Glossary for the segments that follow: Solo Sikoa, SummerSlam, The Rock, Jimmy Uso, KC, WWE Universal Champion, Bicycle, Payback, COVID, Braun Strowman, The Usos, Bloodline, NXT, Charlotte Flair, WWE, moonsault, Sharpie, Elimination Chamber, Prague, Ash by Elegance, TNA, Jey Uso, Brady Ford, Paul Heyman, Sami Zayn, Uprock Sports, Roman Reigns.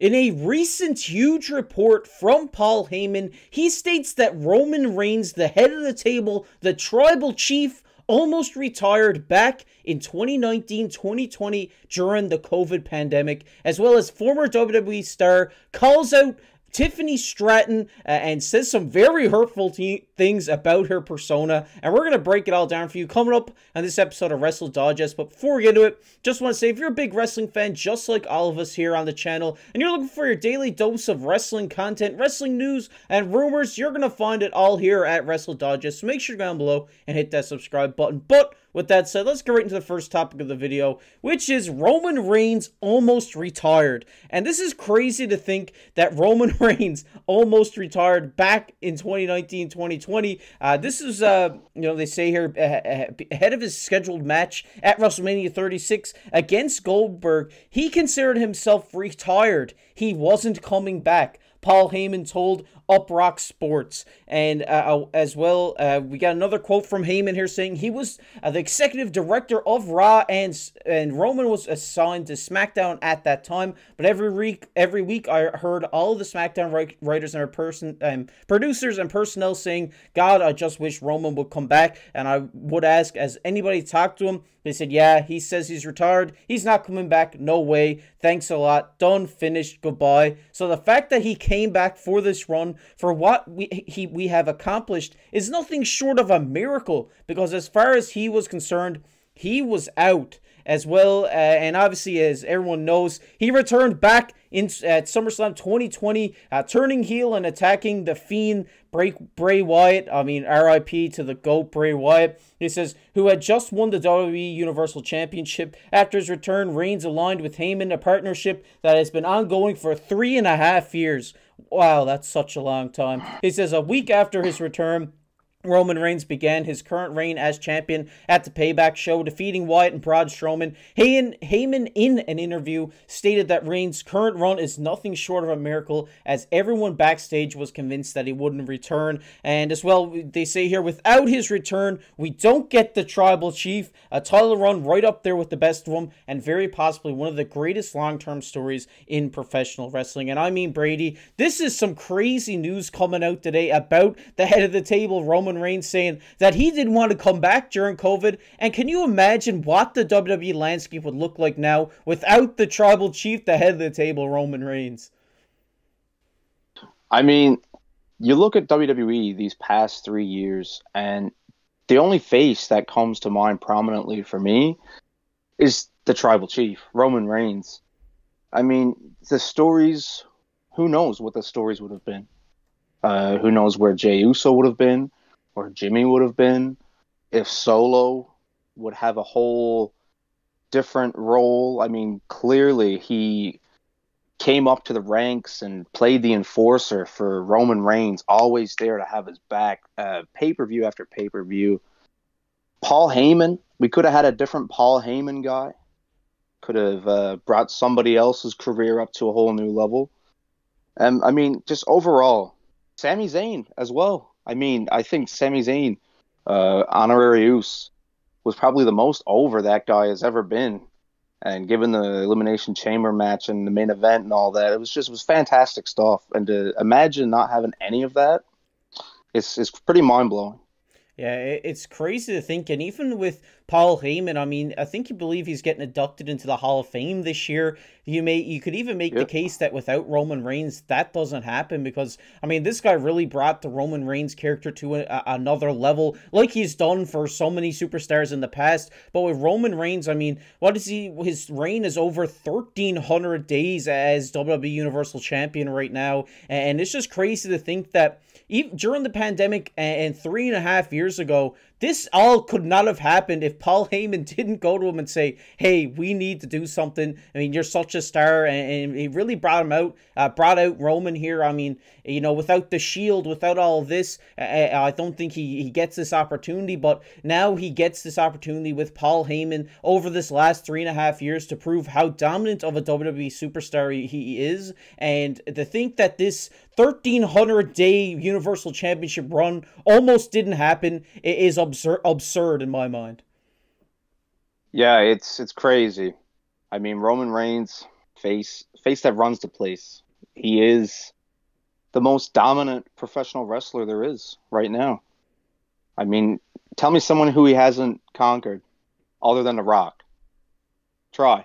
In a recent huge report from Paul Heyman, he states that Roman Reigns, the head of the table, the tribal chief, almost retired back in 2019-2020 during the COVID pandemic, as well as former WWE star calls out Tiffany Stratton and says some very hurtful things about her persona, and we're going to break it all down for you coming up on this episode of Wrestle Digest. But before we get into it, just want to say, if you're a big wrestling fan just like all of us here on the channel, and you're looking for your daily dose of wrestling content, wrestling news and rumors, you're going to find it all here at Wrestle Digest. So make sure you go down below and hit that subscribe button. But with that said, let's get right into the first topic of the video, which is Roman Reigns almost retired. And this is crazy to think that Roman Reigns almost retired back in 2019-2020. This is, you know, they say here, ahead of his scheduled match at WrestleMania 36 against Goldberg. He considered himself retired. He wasn't coming back, Paul Heyman told Uprock Sports. And as well, we got another quote from Heyman here saying he was the executive director of Raw, and Roman was assigned to SmackDown at that time. But every week I heard all the SmackDown writers and producers and personnel saying, God, I just wish Roman would come back. And I would ask, has anybody talked to him? They said, yeah, he says he's retired. He's not coming back. No way. Thanks a lot. Done. Finished. Goodbye. So the fact that he came back for this run, for what we have accomplished, is nothing short of a miracle, because as far as he was concerned, he was out. As well, and obviously, as everyone knows, he returned back at SummerSlam 2020, turning heel and attacking the Fiend Bray Wyatt. I mean, RIP to the GOAT Bray Wyatt. He says, who had just won the WWE Universal Championship. After his return, Reigns aligned with Heyman, a partnership that has been ongoing for 3.5 years. Wow, that's such a long time. He says, a week after his return, Roman Reigns began his current reign as champion at the Payback show, defeating Wyatt and Braun Strowman. Heyman, in an interview, stated that Reigns' current run is nothing short of a miracle, as everyone backstage was convinced that he wouldn't return. And as well, they say here, without his return, we don't get the tribal chief, a title run right up there with the best of them, and very possibly one of the greatest long-term stories in professional wrestling. And I mean, Brady, this is some crazy news coming out today about the head of the table, Roman Reigns, saying that he didn't want to come back during COVID. And can you imagine what the WWE landscape would look like now without the tribal chief, the head of the table, Roman Reigns? I mean, you look at WWE these past 3 years, and the only face that comes to mind prominently for me is the tribal chief, Roman Reigns. I mean, the stories, who knows what the stories would have been? Who knows where Jey Uso would have been? Or Jimmy would have been, if Solo would have a whole different role. I mean, clearly he came up to the ranks and played the enforcer for Roman Reigns, always there to have his back, pay-per-view after pay-per-view. Paul Heyman, we could have had a different Paul Heyman guy. Could have brought somebody else's career up to a whole new level. I mean, just overall, Sami Zayn as well. I mean, I think Sami Zayn, honorarius, was probably the most over that guy has ever been. And given the Elimination Chamber match and the main event and all that, it was fantastic stuff. And to imagine not having any of that, it's pretty mind-blowing. Yeah, it's crazy to think. And even with Paul Heyman, I mean, I think you believe he's getting inducted into the Hall of Fame this year. You could even make the case that without Roman Reigns, that doesn't happen, because, I mean, this guy really brought the Roman Reigns character to another level, like he's done for so many superstars in the past. But with Roman Reigns, I mean, what is he? His reign is over 1,300 days as WWE Universal Champion right now. And it's just crazy to think that even during the pandemic and 3.5 years ago, this all could not have happened if Paul Heyman didn't go to him and say, hey, we need to do something. I mean, you're such a star, and he really brought him out, brought out Roman here. I mean, you know, without the Shield, without all of this, I don't think he gets this opportunity, but now he gets this opportunity with Paul Heyman over this last 3.5 years to prove how dominant of a WWE superstar he is. And to think that this 1,300-day Universal Championship run almost didn't happen, it is absurd in my mind. Yeah, it's crazy. I mean, Roman Reigns, face that runs the place. He is the most dominant professional wrestler there is right now. I mean, tell me someone who he hasn't conquered other than The Rock. Try.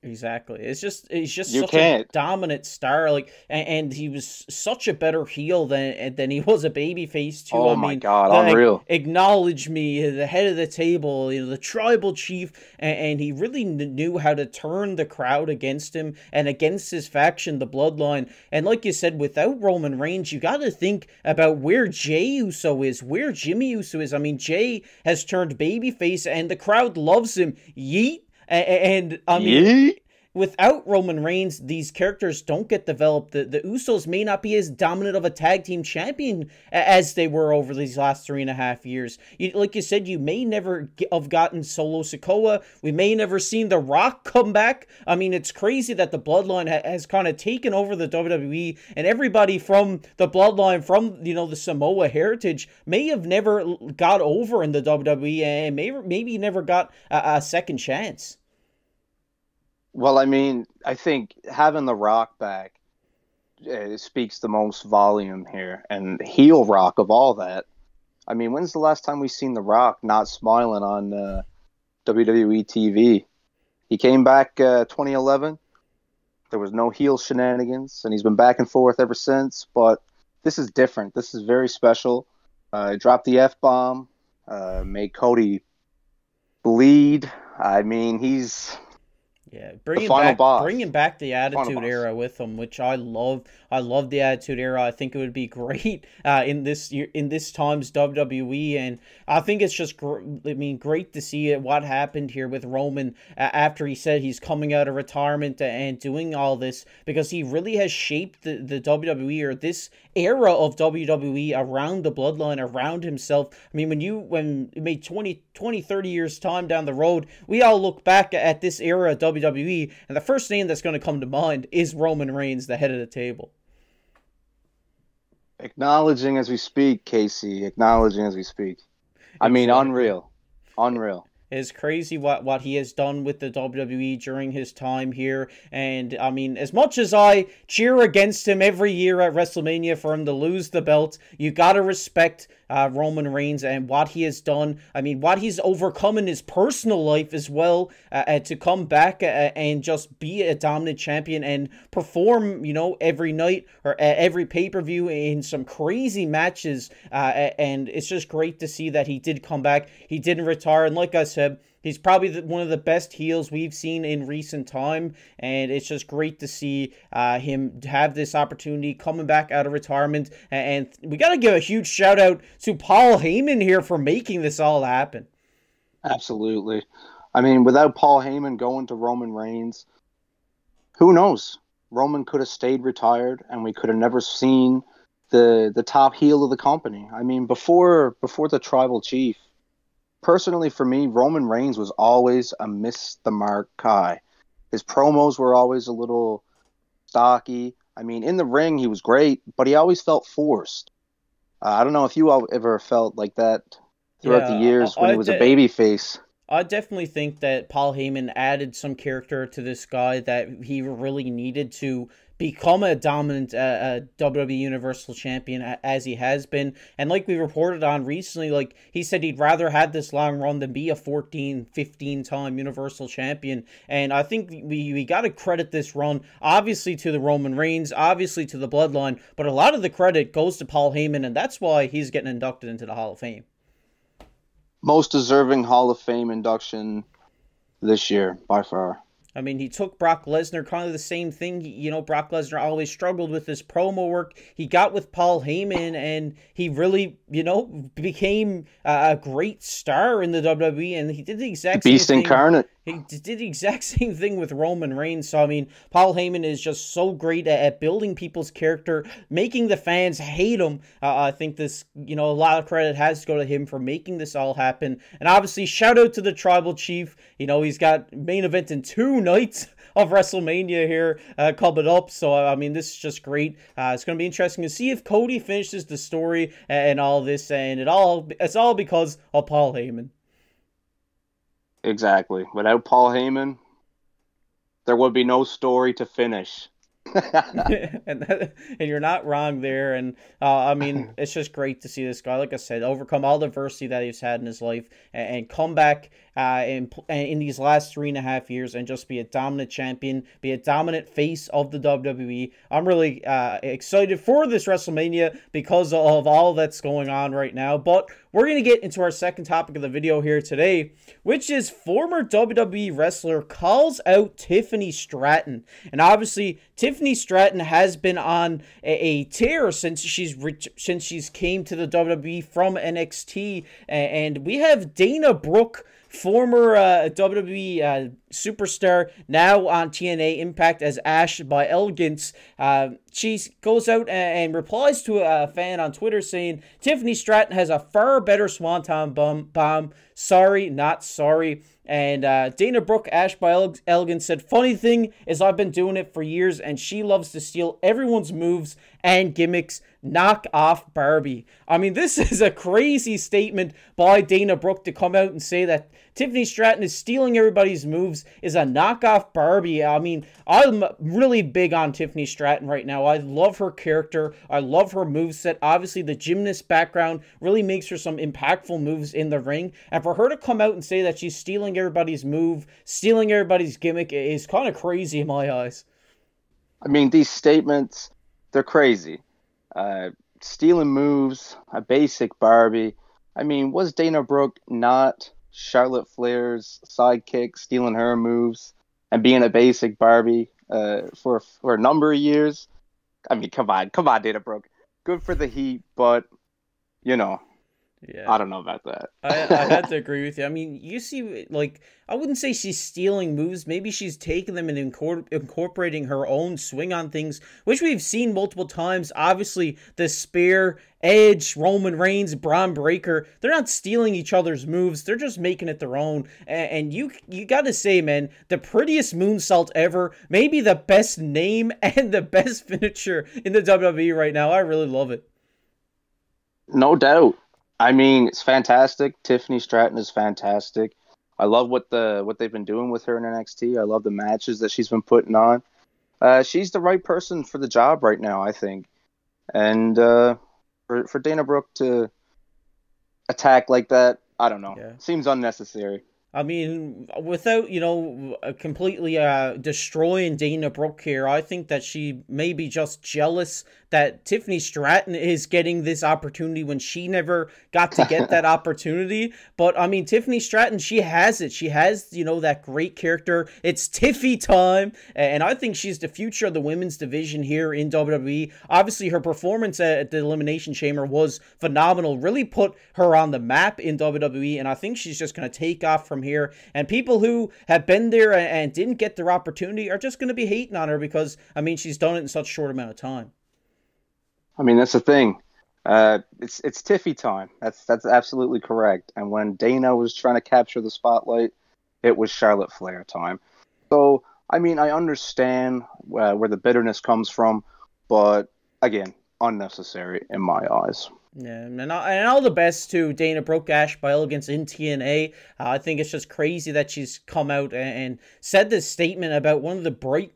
Exactly. He's just such a dominant star. Like, and he was such a better heel than he was a babyface too. Oh, I mean, my God, unreal. Acknowledge me, the head of the table, you know, the tribal chief, and he really knew how to turn the crowd against him and against his faction, the Bloodline. And like you said, without Roman Reigns, you got to think about where Jey Uso is, where Jimmy Uso is. I mean, Jey has turned babyface, and the crowd loves him. Yeet. And I mean, without Roman Reigns, these characters don't get developed. The Usos may not be as dominant of a tag team champion as they were over these last 3.5 years. Like you said, you may never have gotten Solo Sikoa. We may never seen The Rock come back. I mean, it's crazy that the Bloodline has kind of taken over the WWE, and everybody from the Bloodline, from, you know, the Samoa heritage, may have never got over in the WWE and maybe never got a second chance. Well, I mean, I think having The Rock back speaks the most volume here, and heel Rock of all that. I mean, when's the last time we've seen The Rock not smiling on WWE TV? He came back 2011. There was no heel shenanigans, and he's been back and forth ever since. But this is different. This is very special. Dropped the F-bomb, made Cody bleed. I mean, he's... Yeah, bringing back the Attitude Era with him, which I love. I love the Attitude Era. I think it would be great in this time's WWE, and I think it's just great to see it. What happened here with Roman after he said he's coming out of retirement and doing all this, because he really has shaped the WWE, or this era of WWE, around the Bloodline, around himself. I mean, when it made 20, 30 years time down the road, we all look back at this era of WWE, and the first name that's going to come to mind is Roman Reigns, the head of the table. Acknowledging as we speak, KC. Acknowledging as we speak. I mean, unreal. Unreal. It's crazy what he has done with the WWE during his time here. And, I mean, as much as I cheer against him every year at WrestleMania for him to lose the belt, you got to respect Roman Reigns and what he has done. I mean, what he's overcome in his personal life as well, to come back and just be a dominant champion and perform, you know, every night or every pay-per-view in some crazy matches. And it's just great to see that he did come back. He didn't retire. And like I said, he's probably one of the best heels we've seen in recent time, and it's just great to see him have this opportunity coming back out of retirement. And we got to give a huge shout out to Paul Heyman here for making this all happen. Absolutely. I mean, without Paul Heyman going to Roman Reigns, who knows? Roman could have stayed retired, and we could have never seen the top heel of the company. I mean, before the Tribal Chief, personally, for me, Roman Reigns was always a miss the mark guy. His promos were always a little stocky. I mean, in the ring, he was great, but he always felt forced. I don't know if you all ever felt like that throughout the years when he was a babyface. I definitely think that Paul Heyman added some character to this guy that he really needed to become a dominant WWE Universal Champion as he has been. And like we reported on recently, like he said he'd rather have this long run than be a 15-time Universal Champion. And I think we got to credit this run, obviously, to the Roman Reigns, obviously to the Bloodline, but a lot of the credit goes to Paul Heyman, and that's why he's getting inducted into the Hall of Fame. Most deserving Hall of Fame induction this year, by far. I mean, he took Brock Lesnar, kind of the same thing. You know, Brock Lesnar always struggled with his promo work. He got with Paul Heyman, and he really, you know, became a great star in the WWE, and he did the exact same thing. Beast incarnate. He did the exact same thing with Roman Reigns. So, I mean, Paul Heyman is just so great at building people's character, making the fans hate him. I think this, you know, a lot of credit has to go to him for making this all happen. And obviously, shout out to the Tribal Chief. You know, he's got main event in 2 nights of WrestleMania here coming up. So, I mean, this is just great. It's going to be interesting to see if Cody finishes the story and all this. And it's all because of Paul Heyman. Exactly. Without Paul Heyman, There would be no story to finish. and you're not wrong there. And I mean, it's just great to see this guy, like I said, overcome all the adversity that he's had in his life and come back in these last 3.5 years and just be a dominant champion, be a dominant face of the WWE. I'm really excited for this WrestleMania because of all that's going on right now. But we're going to get into our second topic of the video here today, which is former WWE wrestler calls out Tiffany Stratton. And obviously, Tiffany Stratton has been on a tear since she's came to the WWE from NXT. And we have Dana Brooke, former WWE superstar, now on TNA Impact as Ash by Elegance. She goes out and replies to a fan on Twitter saying, Tiffany Stratton has a far better swanton bomb. Sorry, not sorry. And Dana Brooke, Ash by Elegance, said, funny thing is I've been doing it for years, and she loves to steal everyone's moves and gimmicks. Knock off Barbie. I mean, this is a crazy statement by Dana Brooke to come out and say that Tiffany Stratton is stealing everybody's moves, is a knockoff Barbie. I mean, I'm really big on Tiffany Stratton right now. I love her character. I love her moveset. Obviously, the gymnast background really makes her some impactful moves in the ring. And for her to come out and say that she's stealing everybody's move, stealing everybody's gimmick, is kind of crazy in my eyes. I mean, these statements, they're crazy. Stealing moves, a basic Barbie. I mean, was Dana Brooke not Charlotte Flair's sidekick, stealing her moves and being a basic Barbie for a number of years? I mean, come on, Dana Brooke. Good for the heat, but you know, yeah, I don't know about that. I have to agree with you. I mean, you see, like, I wouldn't say she's stealing moves. Maybe she's taking them and incorporating her own swing on things, which we've seen multiple times. Obviously, the spear, Edge, Roman Reigns, Braun Breaker, they're not stealing each other's moves. They're just making it their own. And you got to say, man, the prettiest moonsault ever, maybe the best name and the best finisher in the WWE right now. I really love it. No doubt. I mean, it's fantastic. Tiffany Stratton is fantastic. I love what they've been doing with her in NXT. I love the matches that she's been putting on. She's the right person for the job right now, I think. And for Dana Brooke to attack like that, I don't know. Yeah. Seems unnecessary. I mean, without, you know, completely destroying Dana Brooke here, I think that she may be just jealous that Tiffany Stratton is getting this opportunity when she never got to get that opportunity. But, I mean, Tiffany Stratton, she has it. She has, you know, that great character. It's Tiffy time. And I think she's the future of the women's division here in WWE. Obviously, her performance at the Elimination Chamber was phenomenal. Really put her on the map in WWE. And I think she's just going to take off from here. And people who have been there and didn't get their opportunity are just going to be hating on her because, I mean, she's done it in such a short amount of time. I mean, that's the thing. It's Tiffy time. That's absolutely correct. And when Dana was trying to capture the spotlight, it was Charlotte Flair time. So, I mean, I understand where the bitterness comes from, but again, unnecessary in my eyes. Yeah, and all the best to Dana Brooke, Ash by Elegance in TNA. I think it's just crazy that she's come out and said this statement about one of the bright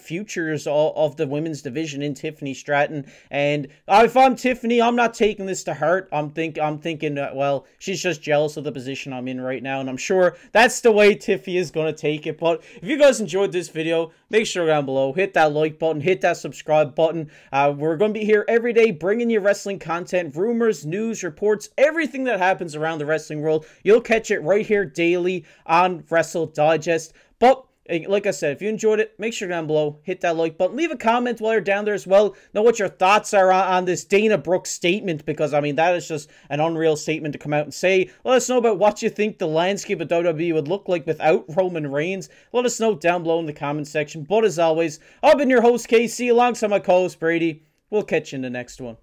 futures of the women's division in Tiffany Stratton. And if I'm Tiffany, I'm not taking this to heart. I'm thinking, well, she's just jealous of the position I'm in right now, and I'm sure that's the way Tiffy is going to take it. But if you guys enjoyed this video, make sure down below, hit that like button, hit that subscribe button. We're going to be here every day bringing you wrestling content, rumors, news, reports, everything that happens around the wrestling world. You'll catch it right here daily on Wrestle Digest. But like I said, if you enjoyed it, make sure down below, hit that like button, leave a comment while you're down there as well. Know what your thoughts are on this Dana Brooke statement, because I mean, that is just an unreal statement to come out and say. Let us know about what you think the landscape of WWE would look like without Roman Reigns. Let us know down below in the comment section. But as always, I've been your host, KC, alongside my co-host, Brady. We'll catch you in the next one.